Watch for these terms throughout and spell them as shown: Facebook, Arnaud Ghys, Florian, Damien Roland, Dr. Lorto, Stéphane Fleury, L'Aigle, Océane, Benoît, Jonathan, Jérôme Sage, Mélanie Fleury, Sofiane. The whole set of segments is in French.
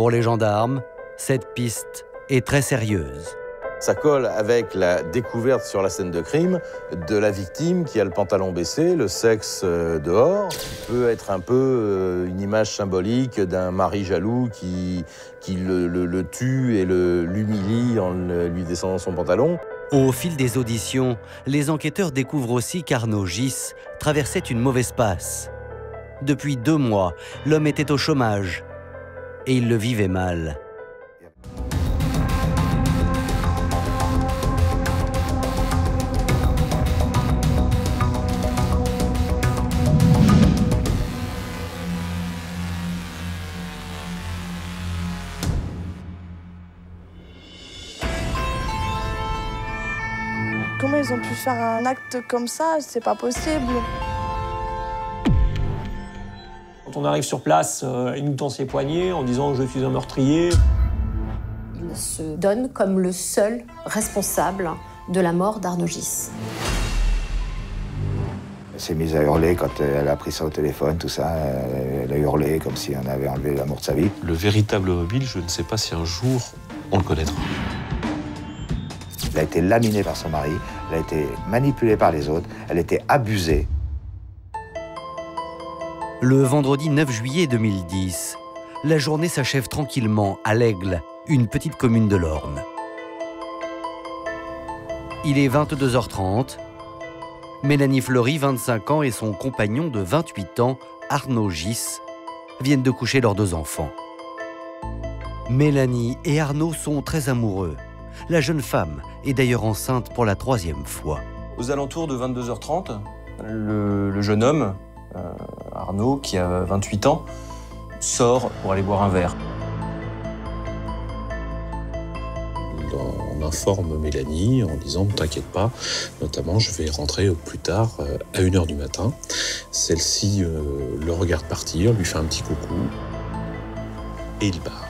Pour les gendarmes, cette piste est très sérieuse. Ça colle avec la découverte sur la scène de crime de la victime qui a le pantalon baissé, le sexe dehors. Peut être un peu une image symbolique d'un mari jaloux qui le tue et l'humilie en lui descendant son pantalon. Au fil des auditions, les enquêteurs découvrent aussi qu'Arnaud Ghys traversait une mauvaise passe. Depuis 2 mois, l'homme était au chômage et il le vivait mal. Comment ils ont pu faire un acte comme ça? C'est pas possible. Quand on arrive sur place, il nous tend ses poignets en disant « je suis un meurtrier ». Il se donne comme le seul responsable de la mort d'Arnaud Ghys. Elle s'est mise à hurler quand elle a pris ça au téléphone, tout ça. Elle a hurlé comme si on avait enlevé l'amour de sa vie. Le véritable mobile, je ne sais pas si un jour on le connaîtra. Elle a été laminée par son mari, elle a été manipulée par les autres, elle a été abusée. Le vendredi 9 juillet 2010, la journée s'achève tranquillement à L'Aigle, une petite commune de l'Orne. Il est 22h30. Mélanie Fleury, 25 ans, et son compagnon de 28 ans, Arnaud Ghys, viennent de coucher leurs 2 enfants. Mélanie et Arnaud sont très amoureux. La jeune femme est d'ailleurs enceinte pour la 3e fois. Aux alentours de 22h30, le jeune homme, Arnaud, qui a 28 ans, sort pour aller boire un verre. On informe Mélanie en disant « t'inquiète pas, notamment je vais rentrer au plus tard à 1h du matin ». Celle-ci le regarde partir, lui fait un petit coucou et il part.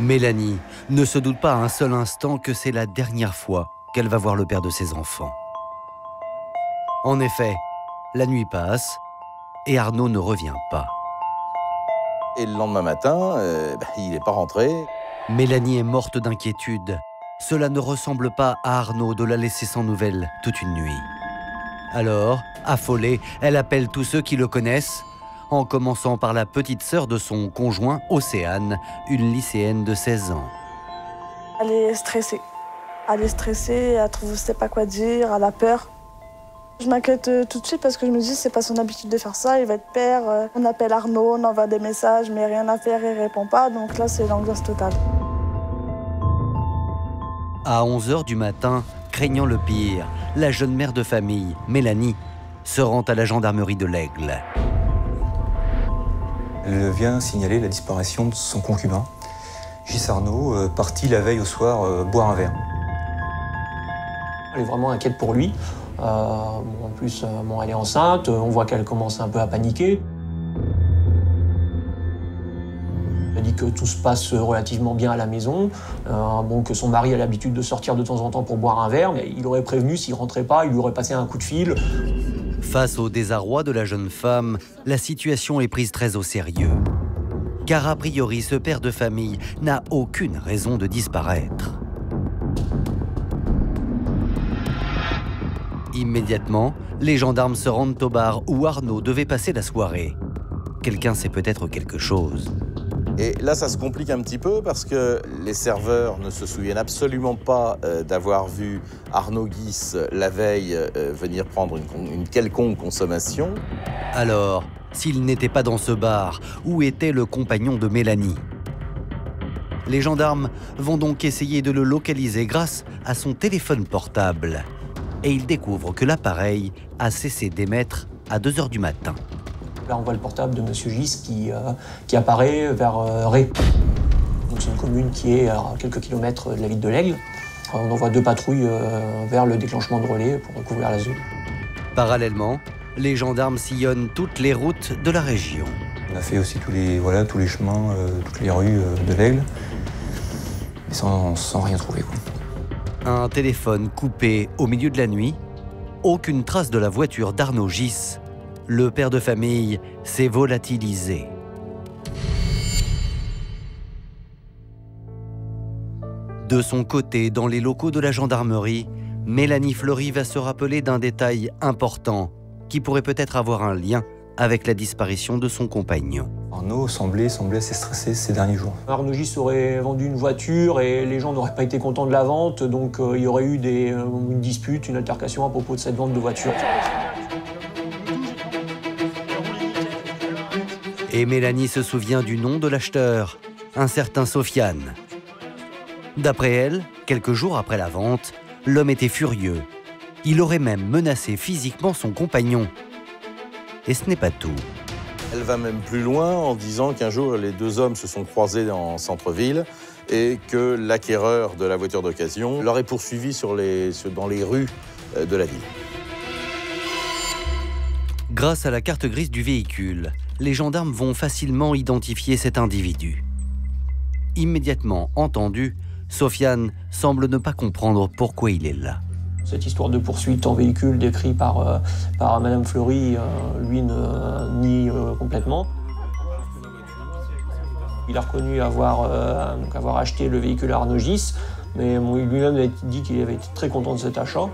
Mélanie ne se doute pas un seul instant que c'est la dernière fois qu'elle va voir le père de ses enfants. En effet, la nuit passe et Arnaud ne revient pas. Et le lendemain matin, il n'est pas rentré. Mélanie est morte d'inquiétude. Cela ne ressemble pas à Arnaud de la laisser sans nouvelles toute une nuit. Alors, affolée, elle appelle tous ceux qui le connaissent, en commençant par la petite sœur de son conjoint, Océane, une lycéenne de 16 ans. Elle est stressée. Elle est stressée, elle trouve, je sais pas quoi dire, elle a peur. Je m'inquiète tout de suite parce que je me dis c'est pas son habitude de faire ça, il va être père. On appelle Arnaud, on envoie des messages, mais rien à faire, il répond pas, donc là c'est l'angoisse totale. À 11h du matin, craignant le pire, la jeune mère de famille, Mélanie, se rend à la gendarmerie de l'Aigle. Elle vient signaler la disparition de son concubin, Ghys Arnaud, parti la veille au soir boire un verre. Elle est vraiment inquiète pour lui. En plus, elle est enceinte, on voit qu'elle commence un peu à paniquer. Elle dit que tout se passe relativement bien à la maison, que son mari a l'habitude de sortir de temps en temps pour boire un verre, mais il aurait prévenu s'il rentrait pas, il lui aurait passé un coup de fil. Face au désarroi de la jeune femme, la situation est prise très au sérieux. Car a priori, ce père de famille n'a aucune raison de disparaître. Immédiatement, les gendarmes se rendent au bar où Arnaud devait passer la soirée. Quelqu'un sait peut-être quelque chose. Et là, ça se complique un petit peu parce que les serveurs ne se souviennent absolument pas d'avoir vu Arnaud Ghys la veille venir prendre une quelconque consommation. Alors, s'il n'était pas dans ce bar, où était le compagnon de Mélanie? Les gendarmes vont donc essayer de le localiser grâce à son téléphone portable. Et ils découvrent que l'appareil a cessé d'émettre à 2h du matin. Là, on voit le portable de M. Ghys qui apparaît vers Ré. C'est une commune qui est à quelques kilomètres de la ville de l'Aigle. On envoie 2 patrouilles vers le déclenchement de relais pour recouvrir la zone. Parallèlement, les gendarmes sillonnent toutes les routes de la région. On a fait aussi tous les chemins, toutes les rues de l'Aigle, mais sans rien trouver, quoi. Un téléphone coupé au milieu de la nuit, aucune trace de la voiture d'Arnaud Ghys. Le père de famille s'est volatilisé. De son côté, dans les locaux de la gendarmerie, Mélanie Fleury va se rappeler d'un détail important qui pourrait peut-être avoir un lien avec la disparition de son compagnon. Arnaud semblait assez stressé ces derniers jours. Arnaud Ghys aurait vendu une voiture et les gens n'auraient pas été contents de la vente, donc il y aurait eu une dispute, une altercation à propos de cette vente de voiture. Et Mélanie se souvient du nom de l'acheteur, un certain Sofiane. D'après elle, quelques jours après la vente, l'homme était furieux. Il aurait même menacé physiquement son compagnon. Et ce n'est pas tout. Elle va même plus loin en disant qu'un jour, les deux hommes se sont croisés en centre-ville et que l'acquéreur de la voiture d'occasion l'aurait poursuivi dans les rues de la ville. Grâce à la carte grise du véhicule, les gendarmes vont facilement identifier cet individu. Immédiatement entendu, Sofiane semble ne pas comprendre pourquoi il est là. Cette histoire de poursuite en véhicule décrite par Madame Fleury, lui nie complètement. Il a reconnu avoir acheté le véhicule à Arnaud Ghys, mais bon, lui-même a dit qu'il avait été très content de cet achat.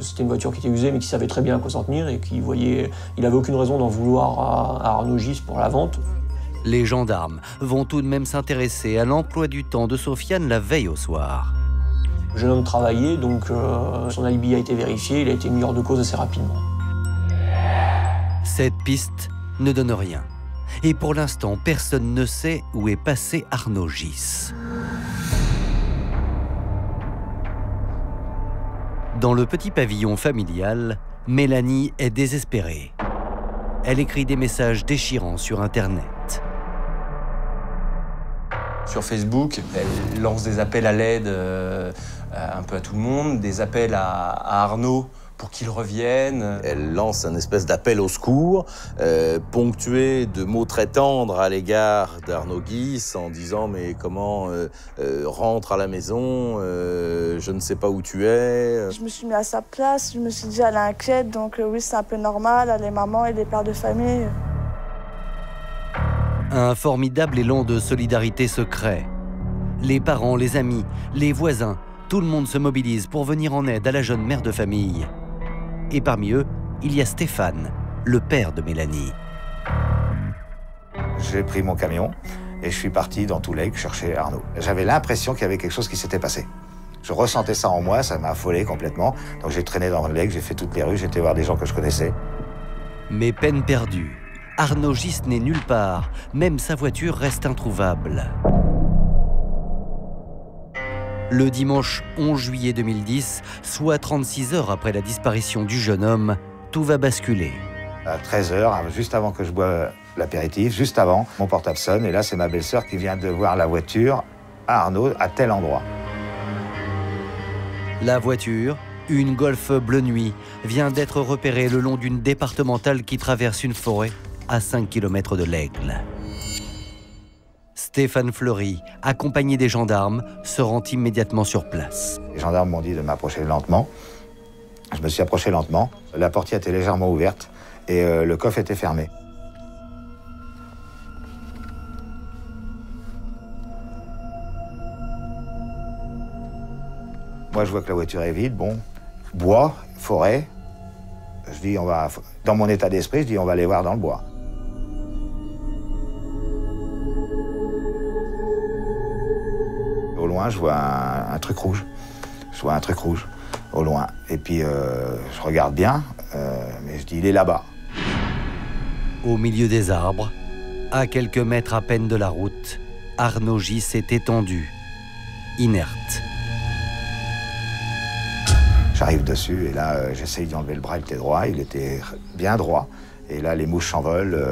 C'était une voiture qui était usée, mais qui savait très bien à quoi s'en tenir et qu'il voyait, il n'avait aucune raison d'en vouloir à Arnaud Ghys pour la vente. Les gendarmes vont tout de même s'intéresser à l'emploi du temps de Sofiane la veille au soir. Le jeune homme travaillait, donc son alibi a été vérifié, il a été mis hors de cause assez rapidement. Cette piste ne donne rien. Et pour l'instant, personne ne sait où est passé Arnaud Ghys. Dans le petit pavillon familial, Mélanie est désespérée. Elle écrit des messages déchirants sur Internet. Sur Facebook, elle lance des appels à l'aide un peu à tout le monde, des appels à Arnaud pour qu'il revienne. Elle lance un espèce d'appel au secours, ponctué de mots très tendres à l'égard d'Arnaud Ghys en disant « mais comment rentre à la maison, je ne sais pas où tu es ». Je me suis mis à sa place, je me suis dit « elle inquiète, donc oui c'est un peu normal, elle est maman, elle est père de famille ». Un formidable élan de solidarité se crée. Les parents, les amis, les voisins, tout le monde se mobilise pour venir en aide à la jeune mère de famille. Et parmi eux, il y a Stéphane, le père de Mélanie. J'ai pris mon camion et je suis parti dans tout l'Aigle chercher Arnaud. J'avais l'impression qu'il y avait quelque chose qui s'était passé. Je ressentais ça en moi, ça m'a affolé complètement. Donc j'ai traîné dans l'Aigle, j'ai fait toutes les rues, j'étais voir des gens que je connaissais. Mais peine perdue. Arnaud Ghys n'est nulle part, même sa voiture reste introuvable. Le dimanche 11 juillet 2010, soit 36 heures après la disparition du jeune homme, tout va basculer. À 13 h, juste avant que je boive l'apéritif, juste avant, mon portable sonne et là c'est ma belle-sœur qui vient de voir la voiture à Arnaud, à tel endroit. La voiture, une Golf bleu nuit, vient d'être repérée le long d'une départementale qui traverse une forêt à 5 km de l'Aigle. Stéphane Fleury, accompagné des gendarmes, se rend immédiatement sur place. Les gendarmes m'ont dit de m'approcher lentement. Je me suis approché lentement. La portière était légèrement ouverte et le coffre était fermé. Moi, je vois que la voiture est vide. Bon, bois, forêt. Je dis, dans mon état d'esprit, je dis, on va aller voir dans le bois. Au loin, je vois un truc rouge. Je vois un truc rouge, au loin. Et puis, je regarde bien, mais je dis, il est là-bas. Au milieu des arbres, à quelques mètres à peine de la route, Arnaud Ghys s'est étendu, inerte. J'arrive dessus, et là, j'essaye d'enlever le bras, il était droit, il était bien droit. Et là, les mouches s'envolent,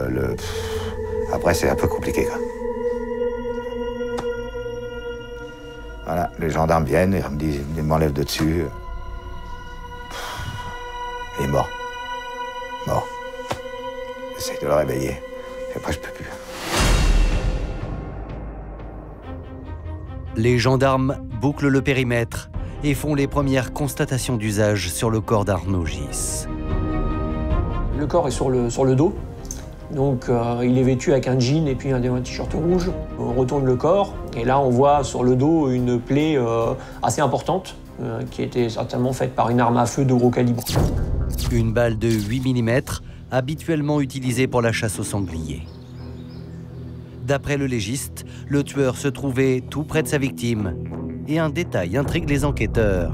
après, c'est un peu compliqué, quoi. Voilà, les gendarmes viennent, ils me disent, ils m'enlèvent de dessus. Il est mort. Mort. J'essaye de le réveiller. Et après, je peux plus. Les gendarmes bouclent le périmètre et font les premières constatations d'usage sur le corps d'Arnaud Ghys. Le corps est sur le dos. Donc il est vêtu avec un jean et puis un t-shirt rouge. On retourne le corps et là on voit sur le dos une plaie assez importante qui était certainement faite par une arme à feu de gros calibre. Une balle de 8 mm habituellement utilisée pour la chasse aux sangliers. D'après le légiste, le tueur se trouvait tout près de sa victime. Et un détail intrigue les enquêteurs.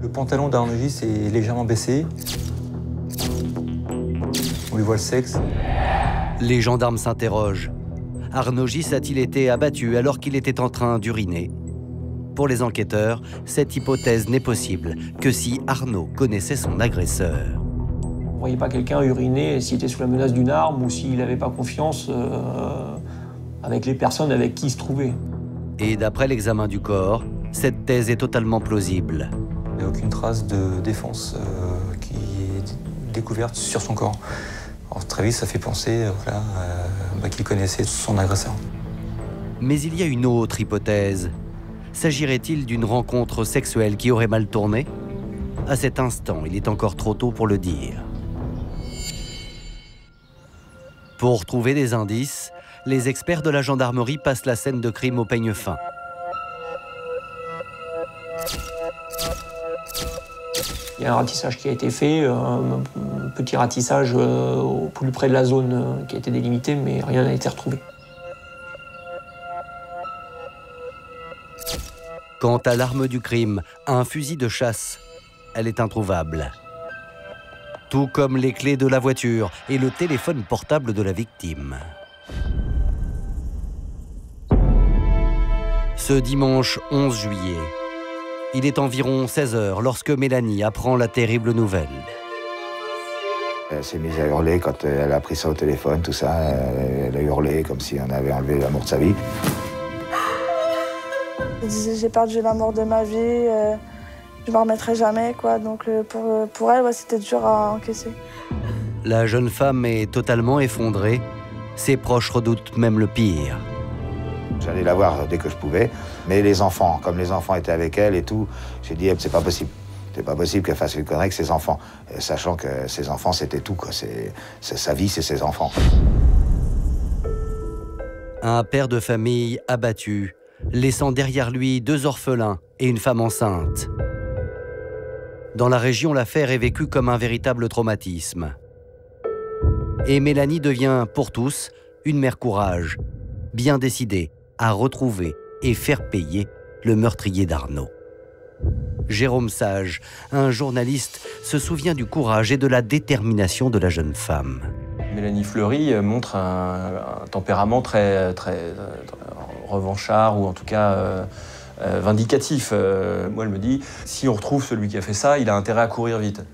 Le pantalon d'Arnaud Ghys est légèrement baissé. On lui voit le sexe. Les gendarmes s'interrogent. Arnaud Ghys a-t-il été abattu alors qu'il était en train d'uriner? Pour les enquêteurs, cette hypothèse n'est possible que si Arnaud connaissait son agresseur. On ne voyait pas quelqu'un uriner s'il était sous la menace d'une arme ou s'il n'avait pas confiance avec les personnes avec qui il se trouvait. Et d'après l'examen du corps, cette thèse est totalement plausible. Il n'y a aucune trace de défense qui est découverte sur son corps. Alors, très vite, ça fait penser voilà, qu'il connaissait son agresseur. Mais il y a une autre hypothèse. S'agirait-il d'une rencontre sexuelle qui aurait mal tourné? À cet instant, il est encore trop tôt pour le dire. Pour trouver des indices, les experts de la gendarmerie passent la scène de crime au peigne fin. Il y a un ratissage qui a été fait, un petit ratissage au plus près de la zone qui a été délimitée, mais rien n'a été retrouvé. Quant à l'arme du crime, un fusil de chasse, elle est introuvable. Tout comme les clés de la voiture et le téléphone portable de la victime. Ce dimanche 11 juillet, il est environ 16 h lorsque Mélanie apprend la terrible nouvelle. Elle s'est mise à hurler quand elle a pris ça au téléphone, tout ça. Elle a hurlé comme si on avait enlevé l'amour de sa vie. Elle disait « j'ai perdu l'amour de ma vie, je ne me remettrai jamais ». Donc pour elle, ouais, c'était dur à encaisser. La jeune femme est totalement effondrée. Ses proches redoutent même le pire. J'allais la voir dès que je pouvais, mais les enfants, comme les enfants étaient avec elle et tout, j'ai dit c'est pas possible. C'est pas possible qu'elle fasse une connerie avec ses enfants, sachant que ses enfants c'était tout, quoi. C'est sa vie, c'est ses enfants. Un père de famille abattu, laissant derrière lui 2 orphelins et une femme enceinte. Dans la région, l'affaire est vécue comme un véritable traumatisme. Et Mélanie devient, pour tous, une mère courage, bien décidée à retrouver et faire payer le meurtrier d'Arnaud. Jérôme Sage, un journaliste, se souvient du courage et de la détermination de la jeune femme. Mélanie Fleury montre un tempérament très revanchard, ou en tout cas vindicatif. Moi, elle me dit, si on retrouve celui qui a fait ça, il a intérêt à courir vite.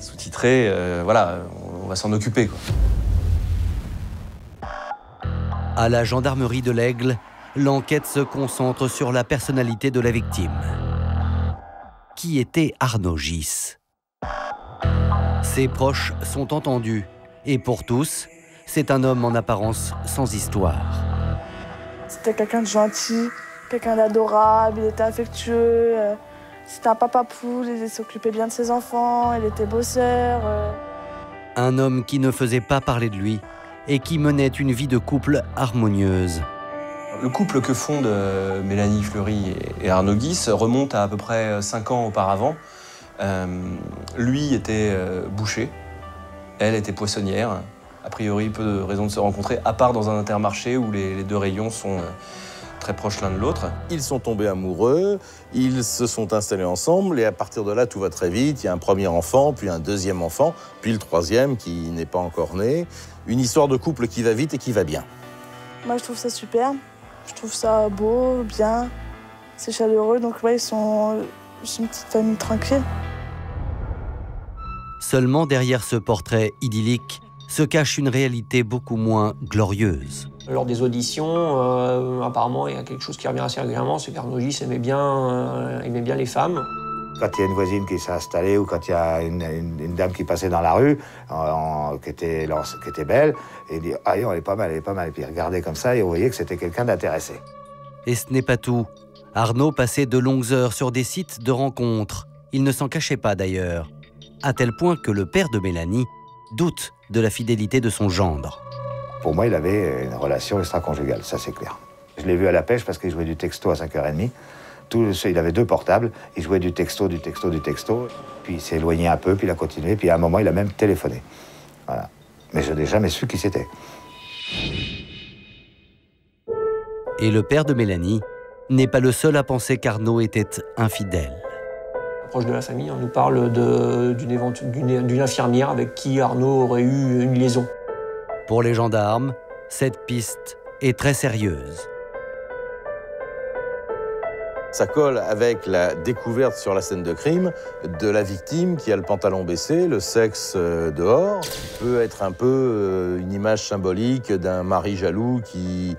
Sous-titré, voilà, on va s'en occuper, quoi. À la gendarmerie de l'Aigle, l'enquête se concentre sur la personnalité de la victime. Qui était Arnaud Ghys? Ses proches sont entendus, et pour tous, c'est un homme en apparence sans histoire. C'était quelqu'un de gentil, quelqu'un d'adorable, il était affectueux, c'était un papa poule, il s'occupait bien de ses enfants, il était bosseur. Un homme qui ne faisait pas parler de lui, et qui menait une vie de couple harmonieuse. Le couple que fondent Mélanie Fleury et Arnaud Ghys remonte à peu près 5 ans auparavant. Lui était boucher, elle était poissonnière. A priori, peu de raisons de se rencontrer, à part dans un intermarché où les 2 rayons sont très proches l'un de l'autre. Ils sont tombés amoureux, ils se sont installés ensemble, et à partir de là, tout va très vite. Il y a un premier enfant, puis un deuxième enfant, puis le troisième qui n'est pas encore né. Une histoire de couple qui va vite et qui va bien. Moi, je trouve ça super. Je trouve ça beau, bien. C'est chaleureux, donc ouais, ils sont une petite famille tranquille. Seulement derrière ce portrait idyllique se cache une réalité beaucoup moins glorieuse. Lors des auditions, apparemment, il y a quelque chose qui revient assez régulièrement, c'est qu'Arnaud Ghys aimait bien les femmes. Quand il y a une voisine qui s'est installée ou quand il y a une dame qui passait dans la rue, qui était belle, et dit « Ah, elle est pas mal, elle est pas mal ». Et puis il regardait comme ça et on voyait que c'était quelqu'un d'intéressé. Et ce n'est pas tout. Arnaud passait de longues heures sur des sites de rencontres. Il ne s'en cachait pas d'ailleurs. à tel point que le père de Mélanie doute de la fidélité de son gendre. Pour moi, il avait une relation extra-conjugale, ça c'est clair. Je l'ai vu à la pêche parce qu'il jouait du texto à 5h30. Il avait deux portables, il jouait du texto. Puis il s'est éloigné un peu, puis il a continué, puis à un moment, il a même téléphoné. Voilà. Mais je n'ai jamais su qui c'était. Et le père de Mélanie n'est pas le seul à penser qu'Arnaud était infidèle. Proche de la famille, on nous parle d'une infirmière avec qui Arnaud aurait eu une liaison. Pour les gendarmes, cette piste est très sérieuse. Ça colle avec la découverte sur la scène de crime de la victime qui a le pantalon baissé, le sexe dehors. Ça peut être un peu une image symbolique d'un mari jaloux qui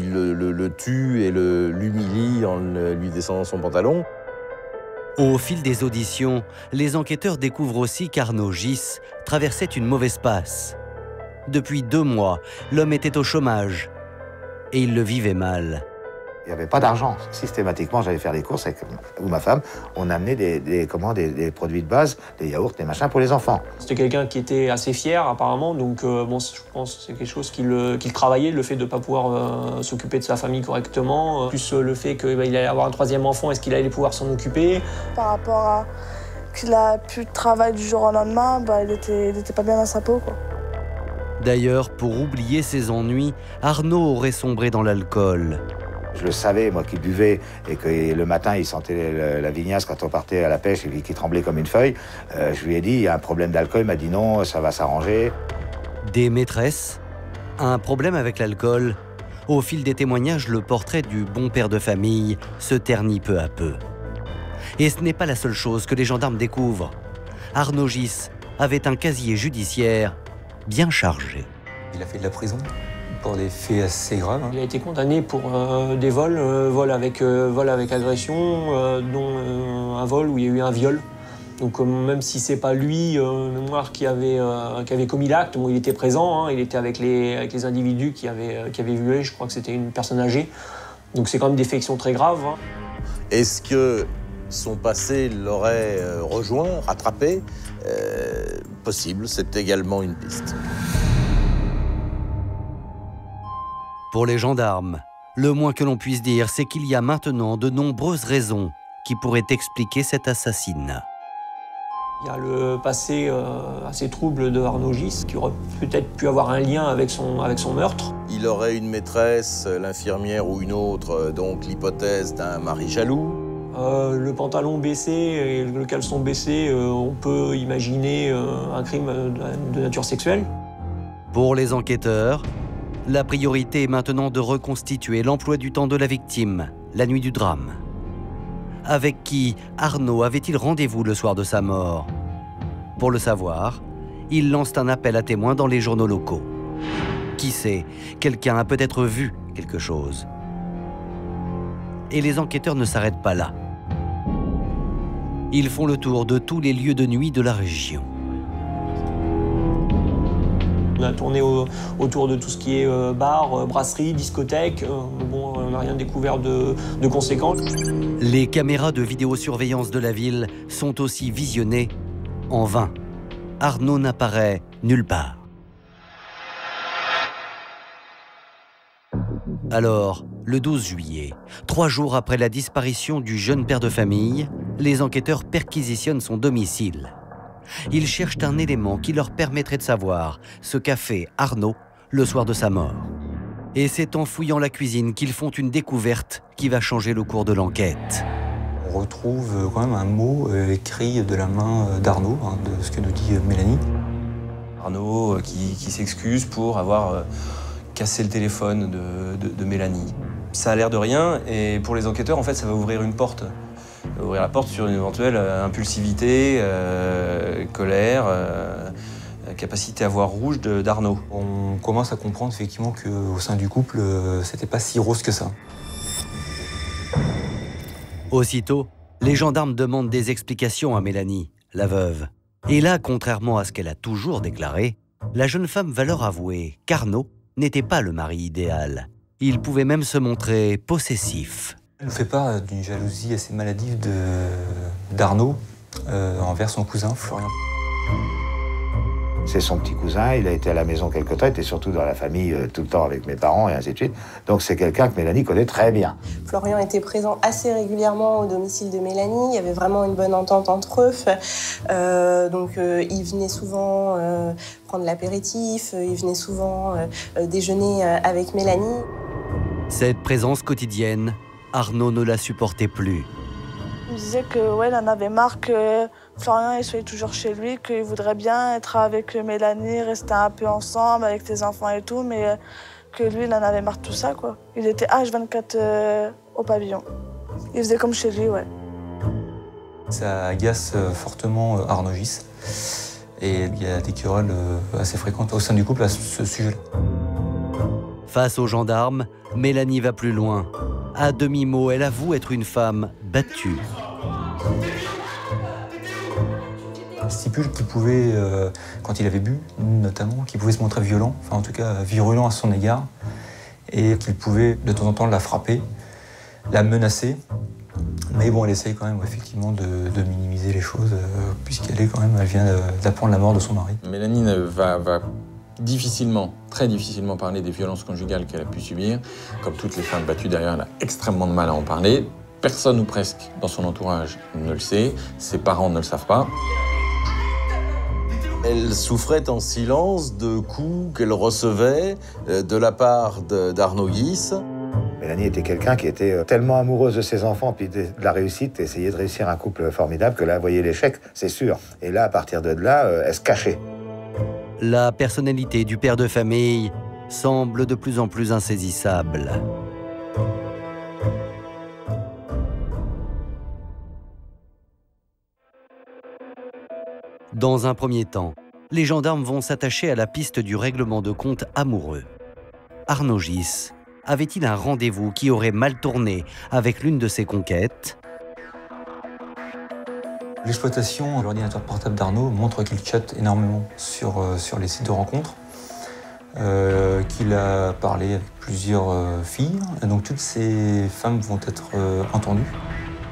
le tue et l'humilie en lui descendant son pantalon. Au fil des auditions, les enquêteurs découvrent aussi qu'Arnaud Ghys traversait une mauvaise passe. Depuis 2 mois, l'homme était au chômage et il le vivait mal. Il n'y avait pas d'argent. Systématiquement, j'allais faire des courses avec ma femme. On amenait des produits de base, des yaourts, des machins pour les enfants. C'était quelqu'un qui était assez fier, apparemment. Donc, bon, je pense que c'est quelque chose qu'il travaillait, le fait de ne pas pouvoir s'occuper de sa famille correctement. Plus le fait qu'il allait avoir un 3e enfant, est-ce qu'il allait pouvoir s'en occuper? Par rapport à qu'il a plus de travail du jour au lendemain, bah, il était pas bien dans sa peau, quoi. D'ailleurs, pour oublier ses ennuis, Arnaud aurait sombré dans l'alcool. Je le savais, moi qui buvais, et que le matin, il sentait la vignasse quand on partait à la pêche et qu'il tremblait comme une feuille. Je lui ai dit, il y a un problème d'alcool. Il m'a dit non, ça va s'arranger. Des maîtresses, un problème avec l'alcool. Au fil des témoignages, le portrait du bon père de famille se ternit peu à peu. Et ce n'est pas la seule chose que les gendarmes découvrent. Arnaud Ghys avait un casier judiciaire bien chargé. Il a fait de la prison pour des faits assez graves. Il a été condamné pour des vols, vol avec agression, dont un vol où il y a eu un viol. Donc même si c'est pas lui, mémoire, qui avait commis l'acte, bon, il était présent, hein, il était avec les individus qui avaient violé, je crois que c'était une personne âgée. Donc c'est quand même des faits qui sont très graves. Hein. Est-ce que son passé l'aurait rejoint, rattrapé? Possible, c'est également une piste. Pour les gendarmes, le moins que l'on puisse dire, c'est qu'il y a maintenant de nombreuses raisons qui pourraient expliquer cet assassinat. Il y a le passé assez trouble de Arnaud Ghys, qui aurait peut-être pu avoir un lien avec son meurtre. Il aurait une maîtresse, l'infirmière ou une autre, donc l'hypothèse d'un mari jaloux. Le pantalon baissé et le caleçon baissé, on peut imaginer un crime de nature sexuelle. Pour les enquêteurs, la priorité est maintenant de reconstituer l'emploi du temps de la victime, la nuit du drame. Avec qui Arnaud avait-il rendez-vous le soir de sa mort? Pour le savoir, ils lancent un appel à témoins dans les journaux locaux. Qui sait, quelqu'un a peut-être vu quelque chose. Et les enquêteurs ne s'arrêtent pas là. Ils font le tour de tous les lieux de nuit de la région. On a tourné autour de tout ce qui est bar, brasserie, discothèque. Bon, on n'a rien découvert de conséquent. Les caméras de vidéosurveillance de la ville sont aussi visionnées en vain. Arnaud n'apparaît nulle part. Alors, le 12 juillet, 3 jours après la disparition du jeune père de famille, les enquêteurs perquisitionnent son domicile. Ils cherchent un élément qui leur permettrait de savoir ce qu'a fait Arnaud le soir de sa mort. Et c'est en fouillant la cuisine qu'ils font une découverte qui va changer le cours de l'enquête. On retrouve quand même un mot écrit de la main d'Arnaud, hein, de ce que nous dit Mélanie. Arnaud qui s'excuse pour avoir cassé le téléphone de Mélanie. Ça a l'air de rien, et pour les enquêteurs, en fait, ça va ouvrir une porte. Ouvrir la porte sur une éventuelle impulsivité, colère, capacité à voir rouge d'Arnaud. On commence à comprendre effectivement qu'au sein du couple, c'était pas si rose que ça. Aussitôt, les gendarmes demandent des explications à Mélanie, la veuve. Et là, contrairement à ce qu'elle a toujours déclaré, la jeune femme va leur avouer qu'Arnaud n'était pas le mari idéal. Il pouvait même se montrer possessif. On ne fait pas d'une jalousie assez maladive d'Arnaud envers son cousin Florian. C'est son petit cousin, il a été à la maison quelques temps, il était surtout dans la famille tout le temps avec mes parents et ainsi de suite. Donc c'est quelqu'un que Mélanie connaît très bien. Florian était présent assez régulièrement au domicile de Mélanie, il y avait vraiment une bonne entente entre eux. Donc il venait souvent prendre l'apéritif, il venait souvent déjeuner avec Mélanie. Cette présence quotidienne, Arnaud ne la supportait plus. Il disait que ouais, il en avait marre que Florian il soit toujours chez lui, qu'il voudrait bien être avec Mélanie, rester un peu ensemble avec les enfants et tout, mais que lui, il en avait marre de tout ça, quoi. Il était H24 au pavillon. Il faisait comme chez lui, ouais. Ça agace fortement Arnaud Ghys. Et il y a des querelles assez fréquentes au sein du couple à ce sujet-là. Face aux gendarmes, Mélanie va plus loin. À demi-mot, elle avoue être une femme battue. Il stipule qu'il pouvait, quand il avait bu, notamment, qu'il pouvait se montrer violent, enfin en tout cas virulent à son égard, et qu'il pouvait de temps en temps la frapper, la menacer. Mais bon, elle essaye quand même effectivement de minimiser les choses, puisqu'elle est quand même, elle vient d'apprendre la mort de son mari. Mélanie va difficilement, très difficilement parler des violences conjugales qu'elle a pu subir. Comme toutes les femmes battues d'ailleurs, elle a extrêmement de mal à en parler. Personne ou presque dans son entourage ne le sait, ses parents ne le savent pas. Elle souffrait en silence de coups qu'elle recevait de la part d'Arnaud Ghys. Mélanie était quelqu'un qui était tellement amoureuse de ses enfants, puis de la réussite, essayait de réussir un couple formidable, que là, elle voyait l'échec, c'est sûr. Et là, à partir de là, elle se cachait. La personnalité du père de famille semble de plus en plus insaisissable. Dans un premier temps, les gendarmes vont s'attacher à la piste du règlement de compte amoureux. Arnaud Ghys avait-il un rendez-vous qui aurait mal tourné avec l'une de ses conquêtes? L'exploitation de l'ordinateur portable d'Arnaud montre qu'il chatte énormément sur les sites de rencontres, qu'il a parlé avec plusieurs filles. Et donc toutes ces femmes vont être entendues.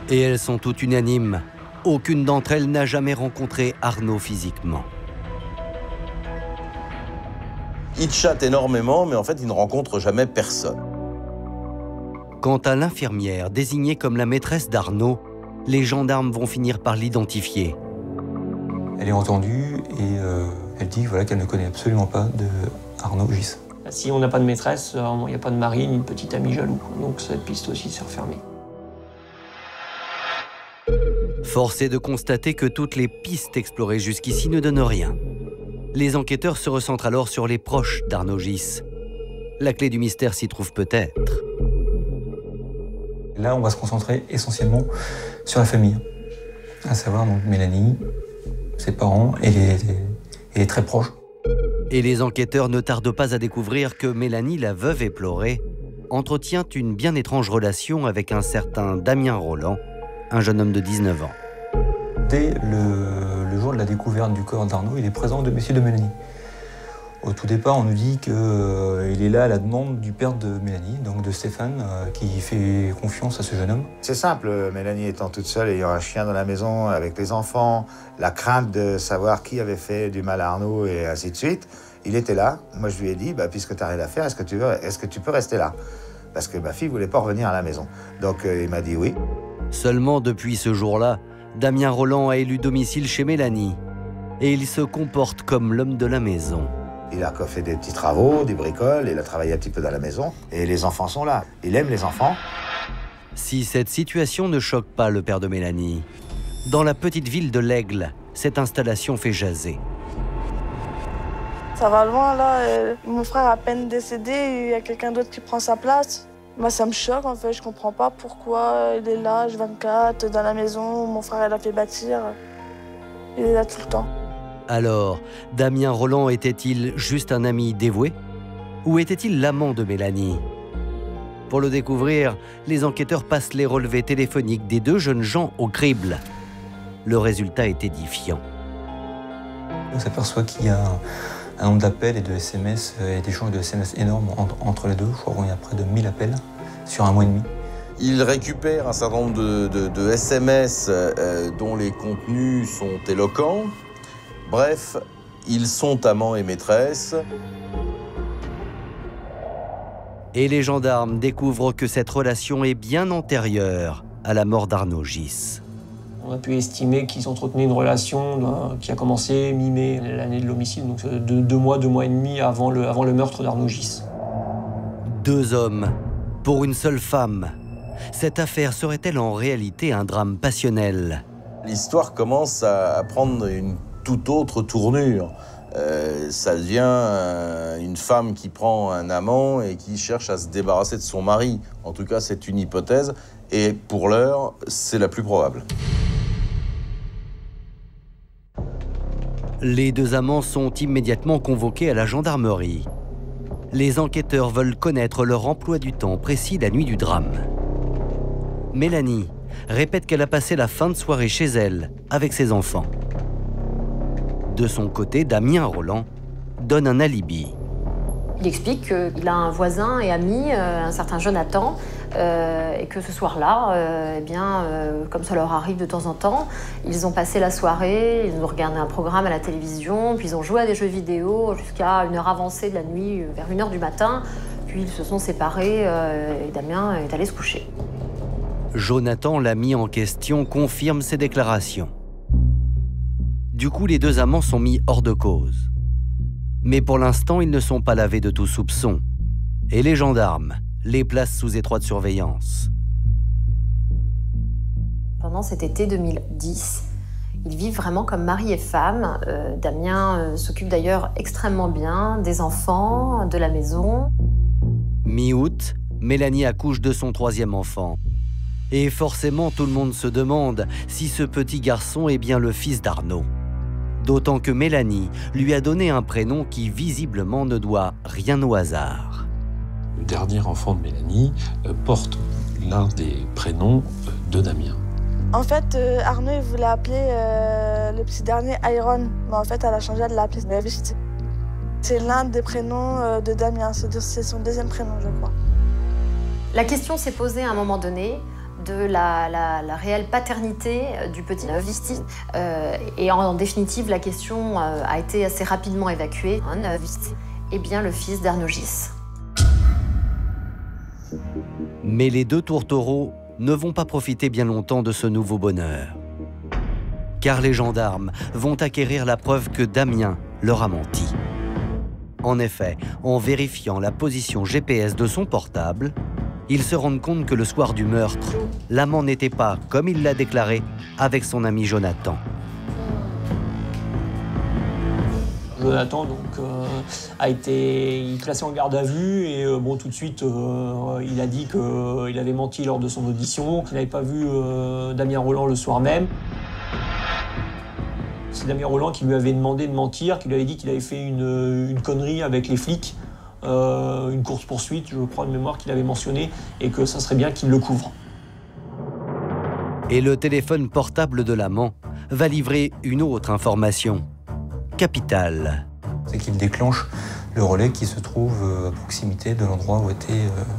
Et elles sont toutes unanimes. Aucune d'entre elles n'a jamais rencontré Arnaud physiquement. Il chatte énormément, mais en fait, il ne rencontre jamais personne. Quant à l'infirmière, désignée comme la maîtresse d'Arnaud, les gendarmes vont finir par l'identifier. Elle est entendue et elle dit voilà, qu'elle ne connaît absolument pas de Arnaud Ghys. Si on n'a pas de maîtresse, il n'y a pas de mari ni de petit ami jaloux. Donc cette piste aussi s'est refermée. Force est de constater que toutes les pistes explorées jusqu'ici ne donnent rien. Les enquêteurs se recentrent alors sur les proches d'Arnaud Ghys. La clé du mystère s'y trouve peut-être. Là, on va se concentrer essentiellement sur la famille, à savoir donc Mélanie, ses parents et les très proches. Et les enquêteurs ne tardent pas à découvrir que Mélanie, la veuve éplorée, entretient une bien étrange relation avec un certain Damien Roland, un jeune homme de 19 ans. Dès le jour de la découverte du corps d'Arnaud, il est présent au domicile de Mélanie. Au tout départ, on nous dit qu'il est là à la demande du père de Mélanie, donc de Stéphane, qui fait confiance à ce jeune homme. C'est simple, Mélanie étant toute seule, ayant un chien dans la maison avec les enfants, la crainte de savoir qui avait fait du mal à Arnaud et ainsi de suite. Il était là, moi je lui ai dit, bah, puisque tu as rien à faire, est-ce que tu peux rester là? Parce que ma fille ne voulait pas revenir à la maison. Donc il m'a dit oui. Seulement depuis ce jour-là, Damien Roland a élu domicile chez Mélanie. Et il se comporte comme l'homme de la maison. Il a fait des petits travaux, des bricoles, il a travaillé un petit peu dans la maison. Et les enfants sont là. Il aime les enfants. Si cette situation ne choque pas le père de Mélanie, dans la petite ville de L'Aigle, cette installation fait jaser. Ça va loin, là. Mon frère à peine décédé, il y a quelqu'un d'autre qui prend sa place. Moi, ça me choque, en fait. Je comprends pas pourquoi il est là, H24, dans la maison où mon frère l'a fait bâtir. Il est là tout le temps. Alors, Damien Roland était-il juste un ami dévoué? Ou était-il l'amant de Mélanie? Pour le découvrir, les enquêteurs passent les relevés téléphoniques des deux jeunes gens au crible. Le résultat est édifiant. On s'aperçoit qu'il y a un nombre d'appels et de SMS, et d'échanges de SMS énormes entre les deux. Je crois qu'on y a près de 1000 appels sur un mois et demi. Il récupère un certain nombre de SMS dont les contenus sont éloquents. Bref, ils sont amants et maîtresse. Et les gendarmes découvrent que cette relation est bien antérieure à la mort d'Arnaud Ghys. On a pu estimer qu'ils entretenaient une relation là, qui a commencé mi-mai, l'année de l'homicide, donc deux mois et demi avant le meurtre d'Arnaud Ghys. Deux hommes pour une seule femme. Cette affaire serait-elle en réalité un drame passionnel? L'histoire commence à prendre une toute autre tournure. Ça devient une femme qui prend un amant et qui cherche à se débarrasser de son mari. En tout cas, c'est une hypothèse. Et pour l'heure, c'est la plus probable. Les deux amants sont immédiatement convoqués à la gendarmerie. Les enquêteurs veulent connaître leur emploi du temps précis la nuit du drame. Mélanie répète qu'elle a passé la fin de soirée chez elle, avec ses enfants. De son côté, Damien Roland donne un alibi. Il explique qu'il a un voisin et ami, un certain Jonathan, et que ce soir-là, comme ça leur arrive de temps en temps, ils ont passé la soirée, ils ont regardé un programme à la télévision, puis ils ont joué à des jeux vidéo jusqu'à une heure avancée de la nuit, vers 1h du matin, puis ils se sont séparés et Damien est allé se coucher. Jonathan, l'ami en question, confirme ses déclarations. Du coup, les deux amants sont mis hors de cause. Mais pour l'instant, ils ne sont pas lavés de tout soupçon. Et les gendarmes les placent sous étroite surveillance. Pendant cet été 2010, ils vivent vraiment comme mari et femme. Damien s'occupe d'ailleurs extrêmement bien des enfants, de la maison. Mi-août, Mélanie accouche de son 3e enfant. Et forcément, tout le monde se demande si ce petit garçon est bien le fils d'Arnaud. D'autant que Mélanie lui a donné un prénom qui, visiblement, ne doit rien au hasard. Le dernier enfant de Mélanie porte l'un des prénoms de Damien. En fait, Arnaud, il voulait appeler le petit dernier Iron, mais en fait, elle a changé de l'appeler David. C'est l'un des prénoms de Damien, c'est son 2e prénom, je crois. La question s'est posée à un moment donné de la réelle paternité du petit Visti. Et en définitive, la question a été assez rapidement évacuée. Visti est bien le fils d'Arnaud Ghys. Mais les deux tourtereaux ne vont pas profiter bien longtemps de ce nouveau bonheur. Car les gendarmes vont acquérir la preuve que Damien leur a menti. En effet, en vérifiant la position GPS de son portable, ils se rendent compte que le soir du meurtre, l'amant n'était pas, comme il l'a déclaré, avec son ami Jonathan. Jonathan donc, a été placé en garde à vue et bon, tout de suite, il a dit qu'il avait menti lors de son audition, qu'il n'avait pas vu Damien Roland le soir même. C'est Damien Roland qui lui avait demandé de mentir, qui lui avait dit qu'il avait fait une connerie avec les flics. Une course-poursuite, je crois, de mémoire qu'il avait mentionné, et que ça serait bien qu'il le couvre. Et le téléphone portable de l'amant va livrer une autre information capitale. C'est qu'il déclenche le relais qui se trouve à proximité de l'endroit où a été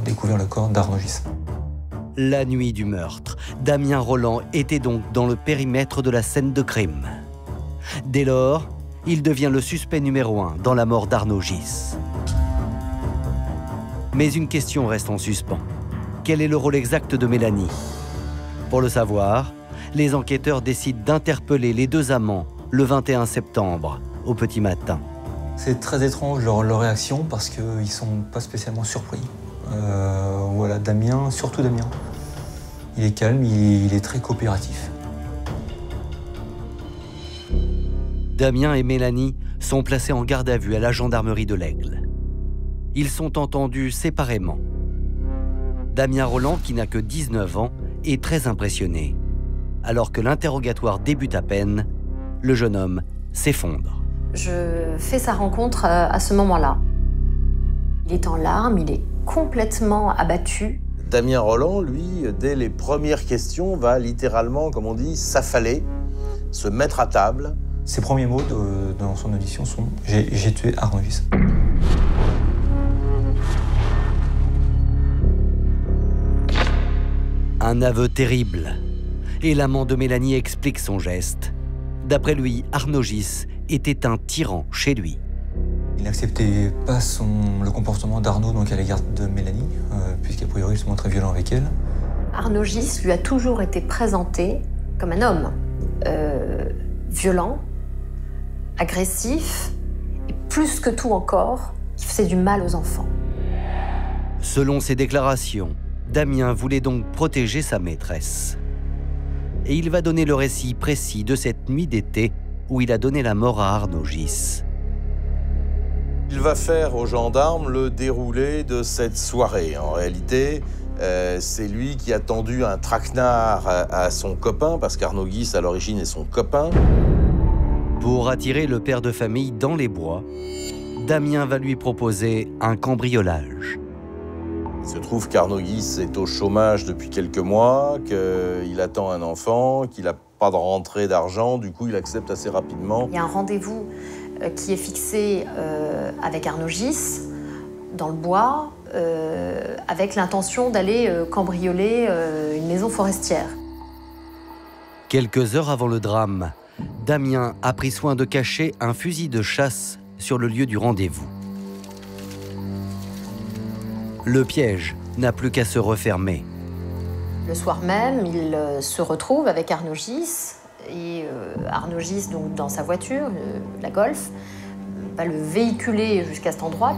découvert le corps d'Arnaud Ghys. La nuit du meurtre, Damien Roland était donc dans le périmètre de la scène de crime. Dès lors, il devient le suspect numéro 1 dans la mort d'Arnaud Ghys. Mais une question reste en suspens. Quel est le rôle exact de Mélanie? Pour le savoir, les enquêteurs décident d'interpeller les deux amants le 21 septembre, au petit matin. C'est très étrange leur réaction parce qu'ils ne sont pas spécialement surpris. Voilà, Damien, surtout Damien. Il est calme, il est très coopératif. Damien et Mélanie sont placés en garde à vue à la gendarmerie de l'Aigle. Ils sont entendus séparément. Damien Roland, qui n'a que 19 ans, est très impressionné. Alors que l'interrogatoire débute à peine, le jeune homme s'effondre. Je fais sa rencontre à ce moment-là. Il est en larmes, il est complètement abattu. Damien Roland, lui, dès les premières questions, va littéralement, comme on dit, s'affaler, se mettre à table. Ses premiers mots dans son audition sont « J'ai tué Arnaud Ghys ». Un aveu terrible. Et l'amant de Mélanie explique son geste. D'après lui, Arnaud Ghys était un tyran chez lui. Il n'acceptait pas le comportement d'Arnaud à l'égard de Mélanie, puisqu'a priori il se montrait violent avec elle. Arnaud Ghys lui a toujours été présenté comme un homme violent, agressif, et plus que tout encore, qui faisait du mal aux enfants. Selon ses déclarations, Damien voulait donc protéger sa maîtresse. Et il va donner le récit précis de cette nuit d'été où il a donné la mort à Arnaud Ghys. Il va faire aux gendarmes le déroulé de cette soirée. En réalité, c'est lui qui a tendu un traquenard à son copain, parce qu'Arnaud Ghys, à l'origine, est son copain. Pour attirer le père de famille dans les bois, Damien va lui proposer un cambriolage. Il se trouve qu'Arnaud Ghys est au chômage depuis quelques mois, qu'il attend un enfant, qu'il n'a pas de rentrée d'argent, du coup il accepte assez rapidement. Il y a un rendez-vous qui est fixé avec Arnaud Ghys, dans le bois, avec l'intention d'aller cambrioler une maison forestière. Quelques heures avant le drame, Damien a pris soin de cacher un fusil de chasse sur le lieu du rendez-vous. Le piège n'a plus qu'à se refermer. Le soir même, il se retrouve avec Arnaud Ghys. Et Arnaud Ghys, donc, dans sa voiture, la Golf, va le véhiculer jusqu'à cet endroit.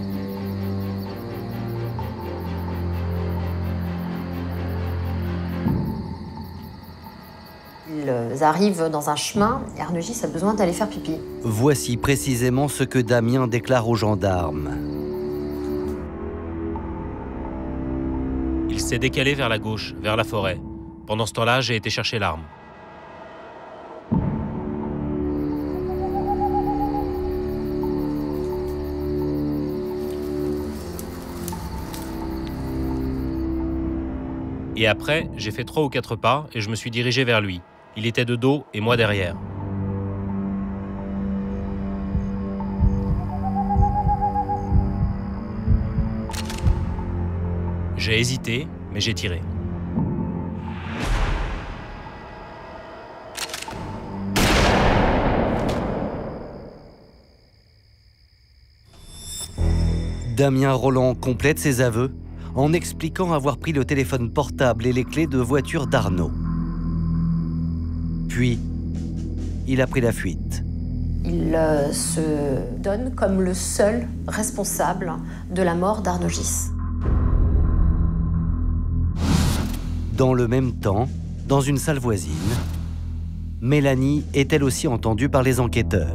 Ils arrivent dans un chemin et Arnaud Ghys a besoin d'aller faire pipi. Voici précisément ce que Damien déclare aux gendarmes. Il s'est décalé vers la gauche, vers la forêt. Pendant ce temps-là, j'ai été chercher l'arme. Et après, j'ai fait 3 ou 4 pas et je me suis dirigé vers lui. Il était de dos et moi derrière. J'ai hésité, mais j'ai tiré. Damien Roland complète ses aveux en expliquant avoir pris le téléphone portable et les clés de voiture d'Arnaud. Puis, il a pris la fuite. Il se donne comme le seul responsable de la mort d'Arnaud Ghys. Dans le même temps, dans une salle voisine, Mélanie est elle aussi entendue par les enquêteurs.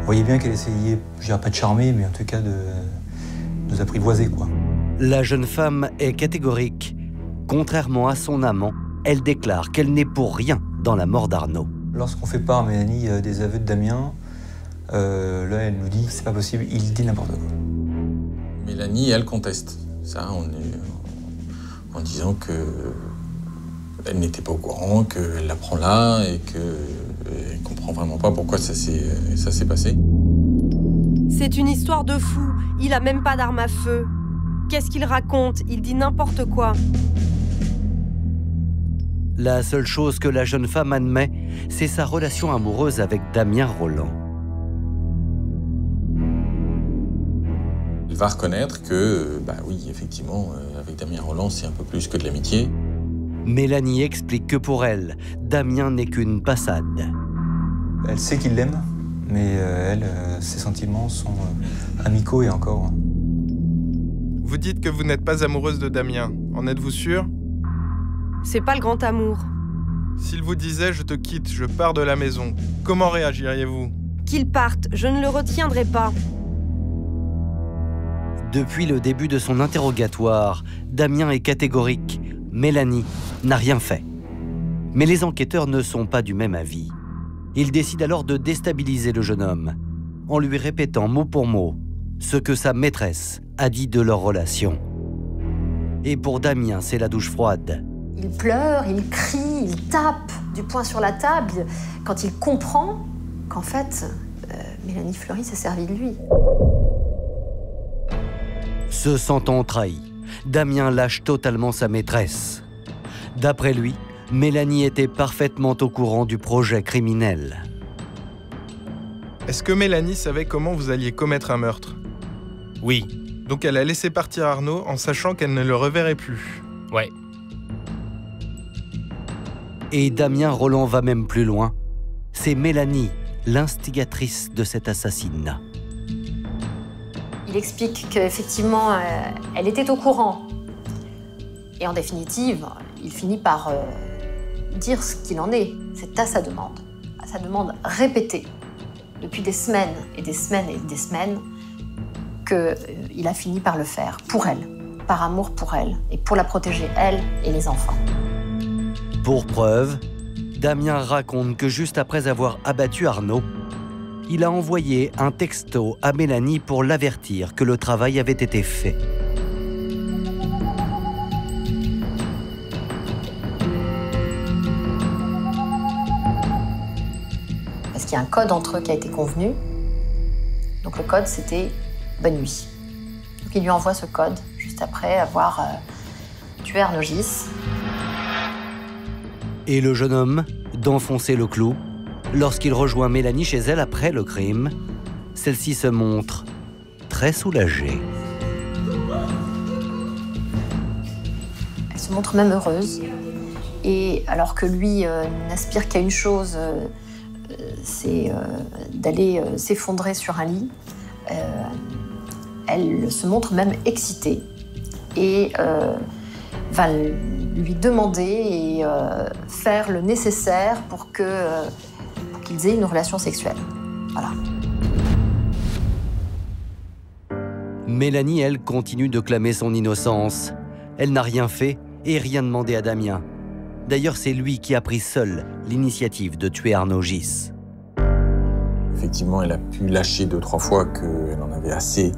Vous voyez bien qu'elle essayait, je dirais pas de charmer, mais en tout cas de nous apprivoiser, quoi. La jeune femme est catégorique. Contrairement à son amant, elle déclare qu'elle n'est pour rien dans la mort d'Arnaud. Lorsqu'on fait part à Mélanie des aveux de Damien, là, elle nous dit c'est pas possible, il dit n'importe quoi. Mélanie, elle conteste. Ça, on est en disant que elle n'était pas au courant, qu'elle l'apprend là et qu'elle ne comprend vraiment pas pourquoi ça s'est passé. C'est une histoire de fou. Il a même pas d'arme à feu. Qu'est-ce qu'il raconte? Il dit n'importe quoi. La seule chose que la jeune femme admet, c'est sa relation amoureuse avec Damien Roland. Elle va reconnaître que, bah oui, effectivement, avec Damien Roland, c'est un peu plus que de l'amitié. Mélanie explique que pour elle, Damien n'est qu'une passade. Elle sait qu'il l'aime, mais elle, ses sentiments sont amicaux et encore. Vous dites que vous n'êtes pas amoureuse de Damien. En êtes-vous sûre? C'est pas le grand amour. S'il vous disait « je te quitte, je pars de la maison », comment réagiriez-vous? Qu'il parte, je ne le retiendrai pas. Depuis le début de son interrogatoire, Damien est catégorique. Mélanie n'a rien fait. Mais les enquêteurs ne sont pas du même avis. Ils décident alors de déstabiliser le jeune homme en lui répétant mot pour mot ce que sa maîtresse a dit de leur relation. Et pour Damien, c'est la douche froide. Il pleure, il crie, il tape du poing sur la table quand il comprend qu'en fait, Mélanie Fleury s'est servie de lui. Se sentant trahi, Damien lâche totalement sa maîtresse. D'après lui, Mélanie était parfaitement au courant du projet criminel. Est-ce que Mélanie savait comment vous alliez commettre un meurtre? Oui. Donc elle a laissé partir Arnaud en sachant qu'elle ne le reverrait plus. Ouais. Et Damien Roland va même plus loin. C'est Mélanie, l'instigatrice de cet assassinat. Il explique qu'effectivement, elle était au courant. Et en définitive, il finit par dire ce qu'il en est. C'est à sa demande répétée, depuis des semaines et des semaines et des semaines, qu'il a fini par le faire, pour elle, par amour pour elle, et pour la protéger, elle et les enfants. Pour preuve, Damien raconte que juste après avoir abattu Arnaud, il a envoyé un texto à Mélanie pour l'avertir que le travail avait été fait. Parce qu'il y a un code entre eux qui a été convenu. Donc le code, c'était « Bonne nuit ». Donc il lui envoie ce code juste après avoir tué Arnaud Ghys. Et le jeune homme d'enfoncer le clou. Lorsqu'il rejoint Mélanie chez elle après le crime, celle-ci se montre très soulagée. Elle se montre même heureuse. Et alors que lui n'aspire qu'à une chose, c'est d'aller s'effondrer sur un lit, elle se montre même excitée et va lui demander et faire le nécessaire pour que qu'ils aient une relation sexuelle. Voilà. Mélanie, elle, continue de clamer son innocence. Elle n'a rien fait et rien demandé à Damien. D'ailleurs, c'est lui qui a pris seul l'initiative de tuer Arnaud Ghys. Effectivement, elle a pu lâcher 2 ou 3 fois qu'elle en avait assez,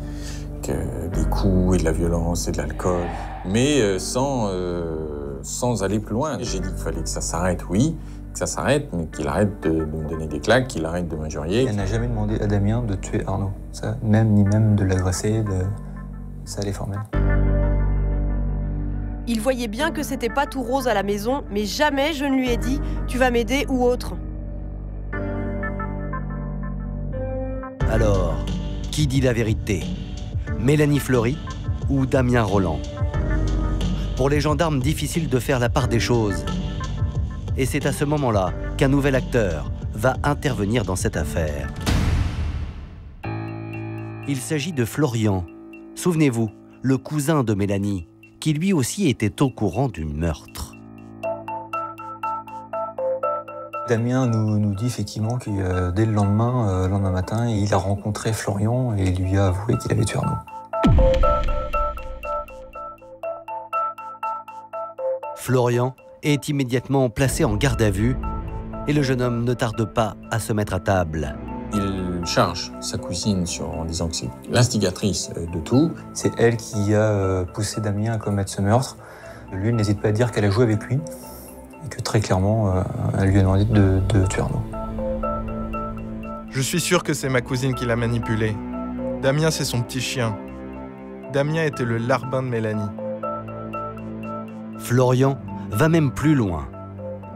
que des coups et de la violence et de l'alcool, mais sans aller plus loin. J'ai dit qu'il fallait que ça s'arrête, oui, que ça s'arrête, mais qu'il arrête de me donner des claques, qu'il arrête de m'injurier. Elle n'a jamais demandé à Damien de tuer Arnaud, ça, ni même de l'agresser, ça allait formel. Il voyait bien que c'était pas tout rose à la maison, mais jamais je ne lui ai dit « tu vas m'aider » ou autre. Alors, qui dit la vérité ? Mélanie Fleury ou Damien Roland? Pour les gendarmes, difficile de faire la part des choses. Et c'est à ce moment-là qu'un nouvel acteur va intervenir dans cette affaire. Il s'agit de Florian, souvenez-vous, le cousin de Mélanie, qui lui aussi était au courant du meurtre. Damien nous dit effectivement que dès le lendemain matin, il a rencontré Florian et lui a avoué qu'il avait tué Arnaud. Florian est immédiatement placé en garde à vue et le jeune homme ne tarde pas à se mettre à table. Il charge sa cousine en disant que c'est l'instigatrice de tout. C'est elle qui a poussé Damien à commettre ce meurtre. Lui n'hésite pas à dire qu'elle a joué avec lui. Et que très clairement, elle lui a demandé de tuer Arnaud. Je suis sûr que c'est ma cousine qui l'a manipulé. Damien, c'est son petit chien. Damien était le larbin de Mélanie. Florian va même plus loin.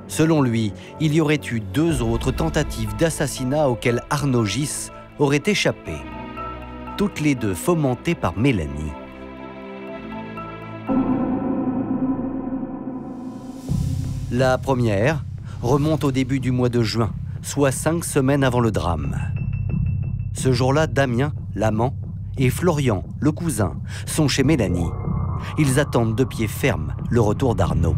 Selon lui, il y aurait eu 2 autres tentatives d'assassinat auxquelles Arnaud Ghys aurait échappé. Toutes les 2 fomentées par Mélanie. La première remonte au début du mois de juin, soit 5 semaines avant le drame. Ce jour-là, Damien, l'amant, et Florian, le cousin, sont chez Mélanie. Ils attendent de pied ferme le retour d'Arnaud.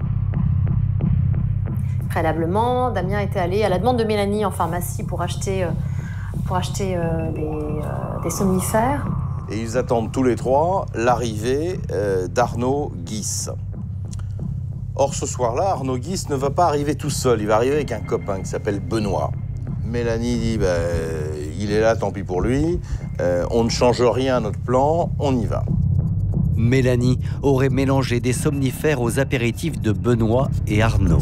Préalablement, Damien était allé à la demande de Mélanie en pharmacie pour acheter des somnifères. Et ils attendent tous les 3 l'arrivée d'Arnaud Ghys. Or, ce soir-là, Arnaud Ghys ne va pas arriver tout seul. Il va arriver avec un copain qui s'appelle Benoît. Mélanie dit bah, « il est là, tant pis pour lui. On ne change rien à notre plan, on y va. » Mélanie aurait mélangé des somnifères aux apéritifs de Benoît et Arnaud.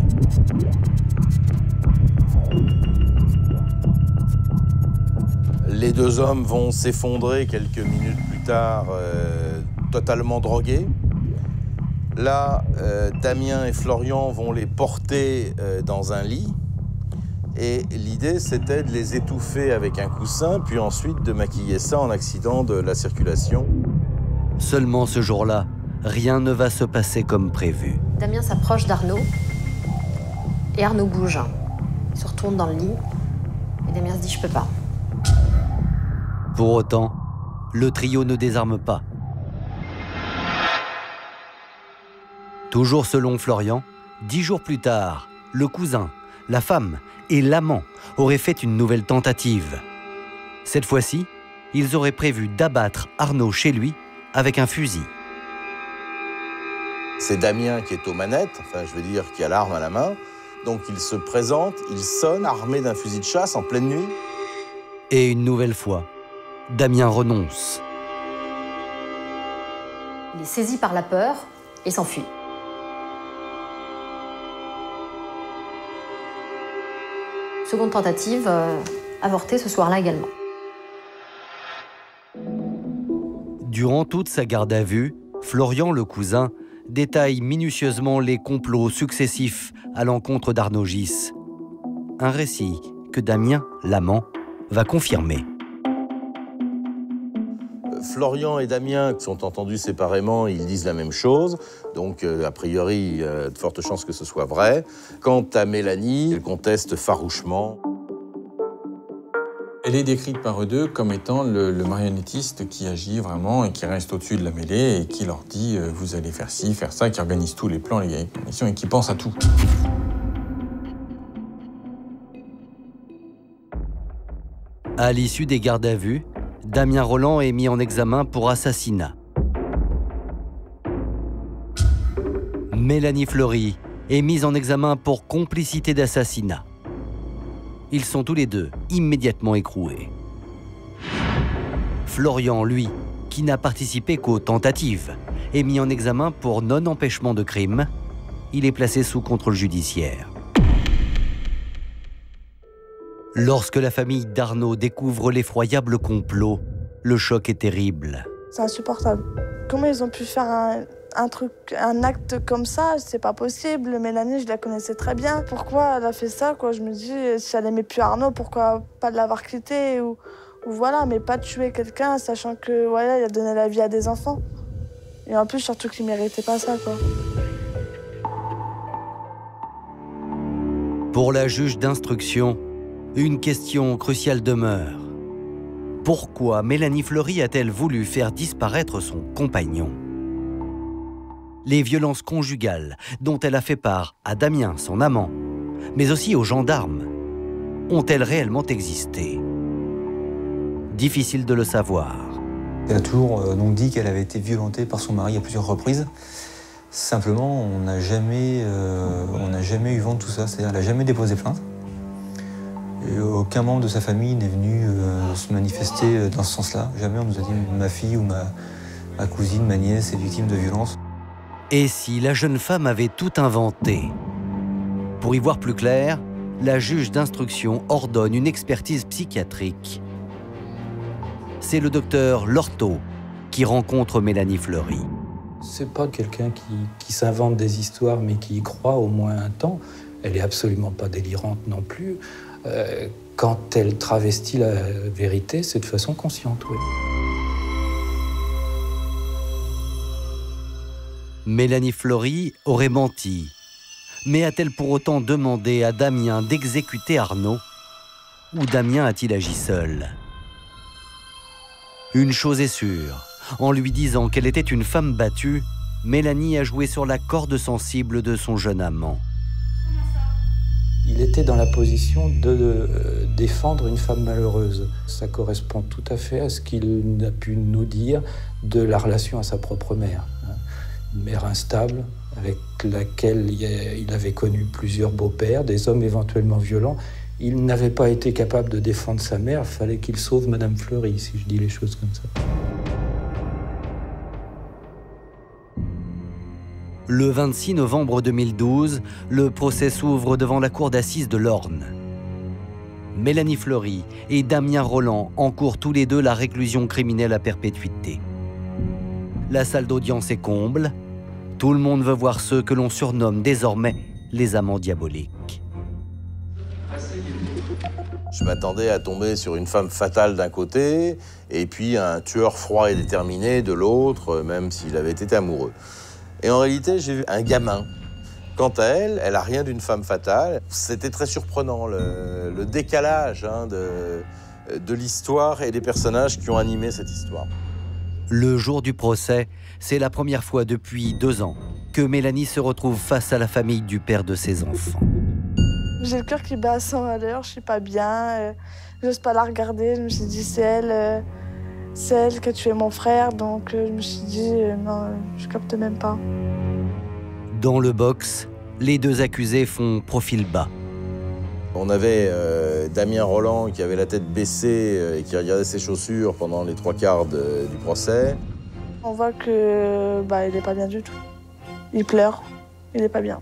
Les 2 hommes vont s'effondrer quelques minutes plus tard, totalement drogués. Là, Damien et Florian vont les porter dans un lit. Et l'idée, c'était de les étouffer avec un coussin, puis ensuite de maquiller ça en accident de la circulation. Seulement ce jour-là, rien ne va se passer comme prévu. Damien s'approche d'Arnaud, et Arnaud bouge. Il se retourne dans le lit, et Damien se dit « je peux pas ». Pour autant, le trio ne désarme pas. Toujours selon Florian, 10 jours plus tard, le cousin, la femme et l'amant auraient fait une nouvelle tentative. Cette fois-ci, ils auraient prévu d'abattre Arnaud chez lui avec un fusil. C'est Damien qui est aux manettes, enfin je veux dire qui a l'arme à la main. Donc il se présente, il sonne armé d'un fusil de chasse en pleine nuit. Et une nouvelle fois, Damien renonce. Il est saisi par la peur et s'enfuit. Seconde tentative, avortée ce soir-là également. Durant toute sa garde à vue, Florian, le cousin, détaille minutieusement les complots successifs à l'encontre d'Arnaud Ghys. Un récit que Damien, l'amant, va confirmer. Florian et Damien sont entendus séparément, ils disent la même chose. Donc, a priori, de fortes chances que ce soit vrai. Quant à Mélanie, elle conteste farouchement. Elle est décrite par eux deux comme étant le marionnettiste qui agit vraiment et qui reste au-dessus de la mêlée et qui leur dit « vous allez faire ci, faire ça », qui organise tous les plans, les conditions et qui pense à tout. À l'issue des gardes à vue, Damien Roland est mis en examen pour assassinat. Mélanie Fleury est mise en examen pour complicité d'assassinat. Ils sont tous les deux immédiatement écroués. Florian, lui, qui n'a participé qu'aux tentatives, est mis en examen pour non-empêchement de crime. Il est placé sous contrôle judiciaire. Lorsque la famille d'Arnaud découvre l'effroyable complot, le choc est terrible. C'est insupportable. Comment ils ont pu faire un acte comme ça? C'est pas possible. Mélanie, je la connaissais très bien. Pourquoi elle a fait ça, quoi? Je me dis, si elle aimait plus Arnaud, pourquoi pas l'avoir quitté ou voilà, mais pas tuer quelqu'un, sachant que voilà, il a donné la vie à des enfants. Et en plus, surtout qu'il méritait pas ça, quoi. Pour la juge d'instruction, une question cruciale demeure. Pourquoi Mélanie Fleury a-t-elle voulu faire disparaître son compagnon? Les violences conjugales dont elle a fait part à Damien, son amant, mais aussi aux gendarmes, ont-elles réellement existé? Difficile de le savoir. Elle a toujours donc dit qu'elle avait été violentée par son mari à plusieurs reprises. Simplement, on n'a jamais eu vent de tout ça, c'est-à-dire qu'elle n'a jamais déposé plainte. Et aucun membre de sa famille n'est venu se manifester dans ce sens-là. Jamais on nous a dit « ma fille ou ma cousine, ma nièce est victime de violence ». Et si la jeune femme avait tout inventé? Pour y voir plus clair, la juge d'instruction ordonne une expertise psychiatrique. C'est le docteur Lorto qui rencontre Mélanie Fleury. C'est pas quelqu'un qui s'invente des histoires mais qui y croit au moins un temps. Elle est absolument pas délirante non plus. Quand elle travestit la vérité, c'est de façon consciente, oui. Mélanie Fleury aurait menti. Mais a-t-elle pour autant demandé à Damien d'exécuter Arnaud? Ou Damien a-t-il agi seul? Une chose est sûre, en lui disant qu'elle était une femme battue, Mélanie a joué sur la corde sensible de son jeune amant. Il était dans la position de défendre une femme malheureuse. Ça correspond tout à fait à ce qu'il a pu nous dire de la relation à sa propre mère. Une mère instable, avec laquelle il avait connu plusieurs beaux-pères, des hommes éventuellement violents. Il n'avait pas été capable de défendre sa mère, il fallait qu'il sauve Madame Fleury, si je dis les choses comme ça. Le 26 novembre 2012, le procès s'ouvre devant la cour d'assises de l'Orne. Mélanie Fleury et Damien Roland encourent tous les deux la réclusion criminelle à perpétuité. La salle d'audience est comble. Tout le monde veut voir ceux que l'on surnomme désormais les amants diaboliques. Je m'attendais à tomber sur une femme fatale d'un côté, et puis un tueur froid et déterminé de l'autre, même s'il avait été amoureux. Et en réalité, j'ai vu un gamin. Quant à elle, elle a rien d'une femme fatale. C'était très surprenant, le décalage hein, de l'histoire et des personnages qui ont animé cette histoire. Le jour du procès, c'est la première fois depuis 2 ans que Mélanie se retrouve face à la famille du père de ses enfants. J'ai le cœur qui bat à 100 à l'heure, je suis pas bien, j'ose pas la regarder. Je me suis dit, c'est elle qui a tué mon frère, donc je me suis dit, non, je capte même pas. Dans le box, les 2 accusés font profil bas. On avait Damien Roland qui avait la tête baissée et qui regardait ses chaussures pendant les 3 quarts du procès. On voit que il n'est pas bien du tout. Il pleure, il n'est pas bien.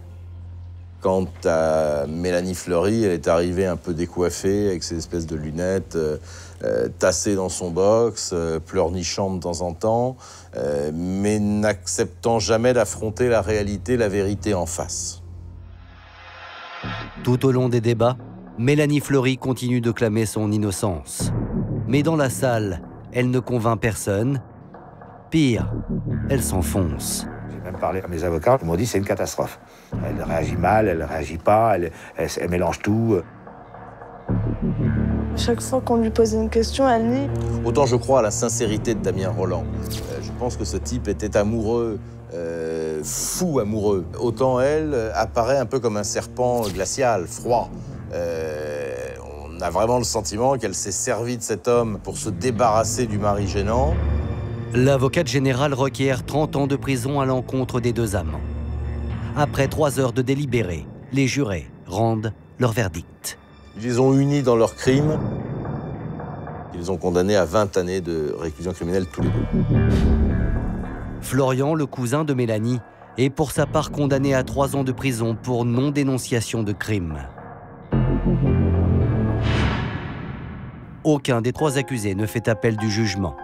Quant à Mélanie Fleury, elle est arrivée un peu décoiffée, avec ses espèces de lunettes, tassée dans son box, pleurnichant de temps en temps, mais n'acceptant jamais d'affronter la réalité, la vérité en face. Tout au long des débats, Mélanie Fleury continue de clamer son innocence. Mais dans la salle, elle ne convainc personne. Pire, elle s'enfonce. Même parlé à mes avocats, ils m'ont dit c'est une catastrophe. Elle réagit mal, elle réagit pas, elle mélange tout. Chaque fois qu'on lui posait une question, elle nie. Autant je crois à la sincérité de Damien Roland. Je pense que ce type était amoureux, fou amoureux. Autant elle apparaît un peu comme un serpent glacial, froid. On a vraiment le sentiment qu'elle s'est servie de cet homme pour se débarrasser du mari gênant. L'avocate générale requiert 30 ans de prison à l'encontre des 2 amants. Après 3 heures de délibéré, les jurés rendent leur verdict. Ils les ont unis dans leur crime. Ils les ont condamnés à 20 années de réclusion criminelle tous les 2. Florian, le cousin de Mélanie, est pour sa part condamné à 3 ans de prison pour non-dénonciation de crime. Aucun des 3 accusés ne fait appel du jugement.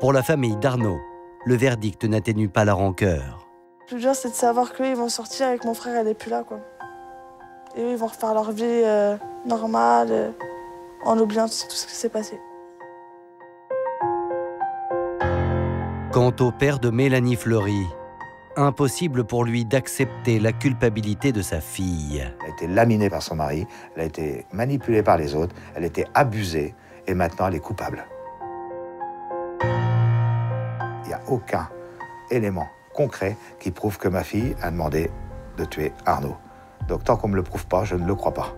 Pour la famille d'Arnaud, le verdict n'atténue pas la rancœur. Le plus dur, c'est de savoir qu'ils vont sortir et que mon frère, elle n'est plus là, quoi. Et eux, ils vont refaire leur vie normale, en oubliant tout ce qui s'est passé. Quant au père de Mélanie Fleury, impossible pour lui d'accepter la culpabilité de sa fille. Elle a été laminée par son mari, elle a été manipulée par les autres, elle a été abusée, et maintenant, elle est coupable. Aucun élément concret qui prouve que ma fille a demandé de tuer Arnaud. Donc tant qu'on ne me le prouve pas, je ne le crois pas.